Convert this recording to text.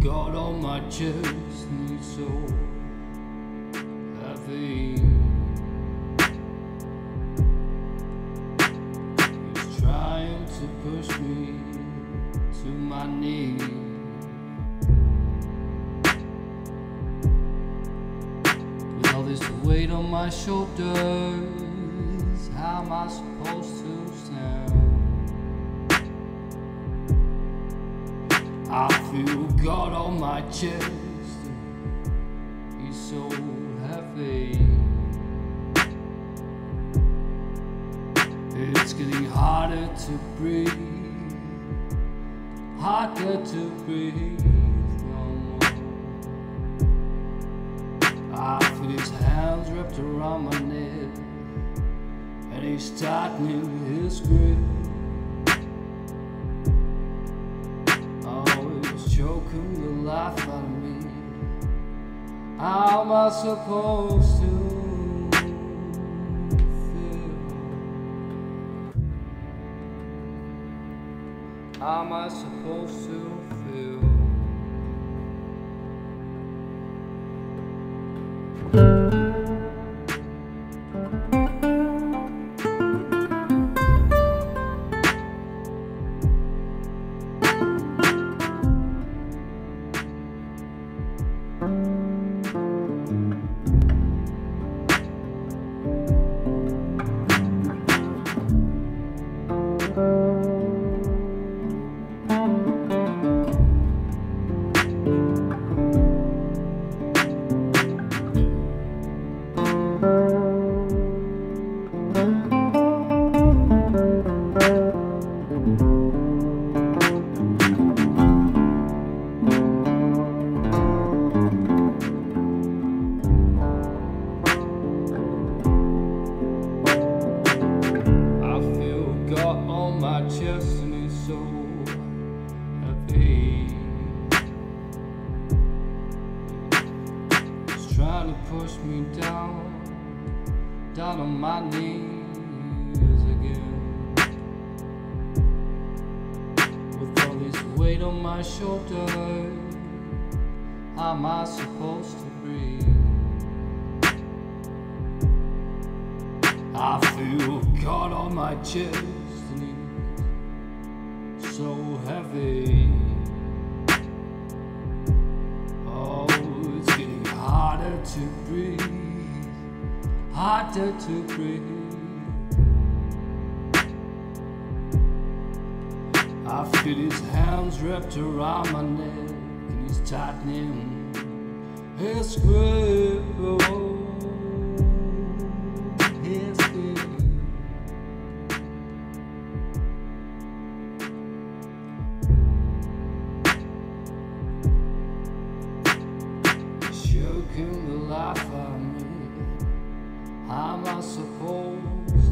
God on my chest and so heavy. He's trying to push me to my knees. With all this weight on my shoulders, how am I supposed to stand? I feel God on my chest, he's so heavy. It's getting harder to breathe, harder to breathe no more. I feel his hands wrapped around my neck, and he's tightening his grip. The life out of me, how am I supposed to feel? How am I supposed to feel? Trying to push me down, down on my knees again. With all this weight on my shoulder, how am I supposed to breathe? I feel God on my chest and it's so heavy. To breathe, harder to breathe. I feel his hands wrapped around my neck, and he's tightening his grip. Oh, his grip. Choking the life out of me, how am I supposed